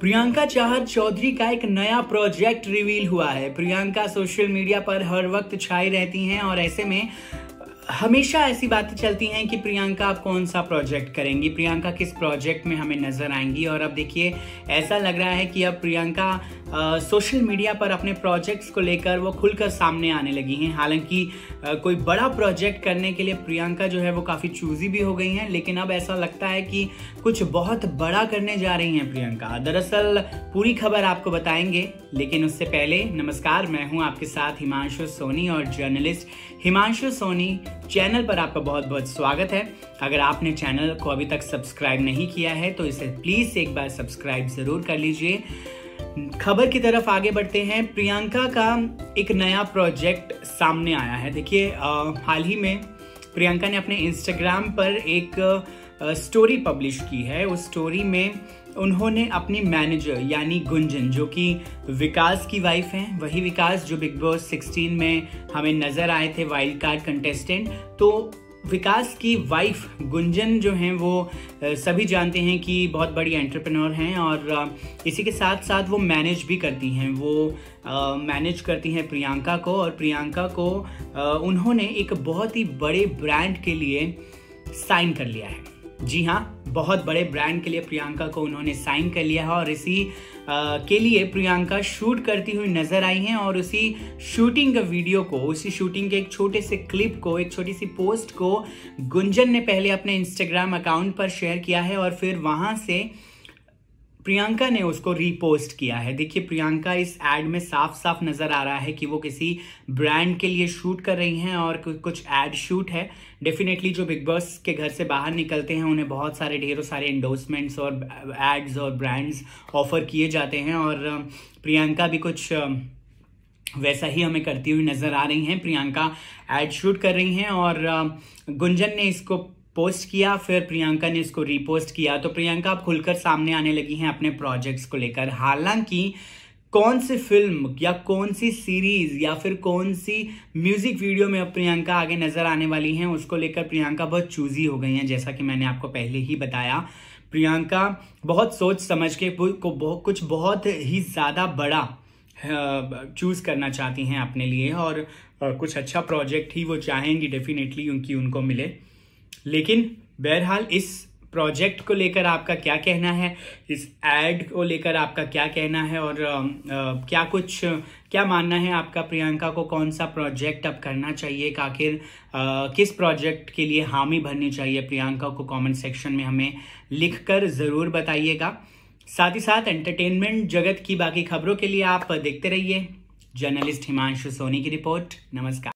प्रियंका चाहर चौधरी का एक नया प्रोजेक्ट रिवील हुआ है। प्रियंका सोशल मीडिया पर हर वक्त छाई रहती हैं और ऐसे में हमेशा ऐसी बातें चलती हैं कि प्रियंका आप कौन सा प्रोजेक्ट करेंगी, प्रियंका किस प्रोजेक्ट में हमें नज़र आएंगी। और अब देखिए ऐसा लग रहा है कि अब प्रियंका सोशल मीडिया पर अपने प्रोजेक्ट्स को लेकर वो खुलकर सामने आने लगी हैं। हालांकि कोई बड़ा प्रोजेक्ट करने के लिए प्रियंका जो है वो काफ़ी चूज़ी भी हो गई हैं, लेकिन अब ऐसा लगता है कि कुछ बहुत बड़ा करने जा रही हैं प्रियंका। दरअसल पूरी खबर आपको बताएंगे, लेकिन उससे पहले नमस्कार, मैं हूँ आपके साथ हिमांशु सोनी और जर्नलिस्ट हिमांशु सोनी चैनल पर आपका बहुत बहुत स्वागत है। अगर आपने चैनल को अभी तक सब्सक्राइब नहीं किया है तो इसे प्लीज़ एक बार सब्सक्राइब ज़रूर कर लीजिए। खबर की तरफ आगे बढ़ते हैं। प्रियंका का एक नया प्रोजेक्ट सामने आया है। देखिए हाल ही में प्रियंका ने अपने इंस्टाग्राम पर एक स्टोरी पब्लिश की है। उस स्टोरी में उन्होंने अपनी मैनेजर यानी गुंजन, जो कि विकास की वाइफ हैं, वही विकास जो बिग बॉस 16 में हमें नज़र आए थे वाइल्ड कार्ड कंटेस्टेंट, तो विकास की वाइफ गुंजन जो हैं वो सभी जानते हैं कि बहुत बड़ी एंटरप्रेन्योर हैं और इसी के साथ साथ वो मैनेज भी करती हैं। वो मैनेज करती हैं प्रियंका को और प्रियंका को उन्होंने एक बहुत ही बड़े ब्रांड के लिए साइन कर लिया है। जी हाँ, बहुत बड़े ब्रांड के लिए प्रियंका को उन्होंने साइन कर लिया है और इसी के लिए प्रियंका शूट करती हुई नज़र आई हैं। और उसी शूटिंग का वीडियो को, उसी शूटिंग के एक छोटे से क्लिप को, एक छोटी सी पोस्ट को गुंजन ने पहले अपने इंस्टाग्राम अकाउंट पर शेयर किया है और फिर वहाँ से प्रियंका ने उसको रीपोस्ट किया है। देखिए प्रियंका इस ऐड में साफ साफ नज़र आ रहा है कि वो किसी ब्रांड के लिए शूट कर रही हैं और कुछ ऐड शूट है। डेफिनेटली जो बिग बॉस के घर से बाहर निकलते हैं उन्हें बहुत सारे ढेरों सारे एंडोर्समेंट्स और एड्स और ब्रांड्स ऑफर किए जाते हैं और प्रियंका भी कुछ वैसा ही हमें करती हुई नज़र आ रही हैं। प्रियंका ऐड शूट कर रही हैं और गुंजन ने इसको पोस्ट किया, फिर प्रियंका ने इसको रीपोस्ट किया। तो प्रियंका अब खुलकर सामने आने लगी हैं अपने प्रोजेक्ट्स को लेकर। हालांकि कौन सी फिल्म या कौन सी सीरीज़ या फिर कौन सी म्यूज़िक वीडियो में अब प्रियंका आगे नज़र आने वाली हैं उसको लेकर प्रियंका बहुत चूज़ी हो गई हैं। जैसा कि मैंने आपको पहले ही बताया, प्रियंका बहुत सोच समझ के कुछ बहुत ही ज़्यादा बड़ा चूज़ करना चाहती हैं अपने लिए और कुछ अच्छा प्रोजेक्ट ही वो चाहेंगी डेफिनेटली क्योंकि उनको मिले। लेकिन बहरहाल इस प्रोजेक्ट को लेकर आपका क्या कहना है, इस ऐड को लेकर आपका क्या कहना है और क्या मानना है आपका, प्रियंका को कौन सा प्रोजेक्ट अब करना चाहिए, आखिर किस प्रोजेक्ट के लिए हामी भरनी चाहिए प्रियंका को, कमेंट सेक्शन में हमें लिखकर ज़रूर बताइएगा। साथ ही साथ एंटरटेनमेंट जगत की बाकी खबरों के लिए आप देखते रहिए जर्नलिस्ट हिमांशु सोनी की रिपोर्ट। नमस्कार।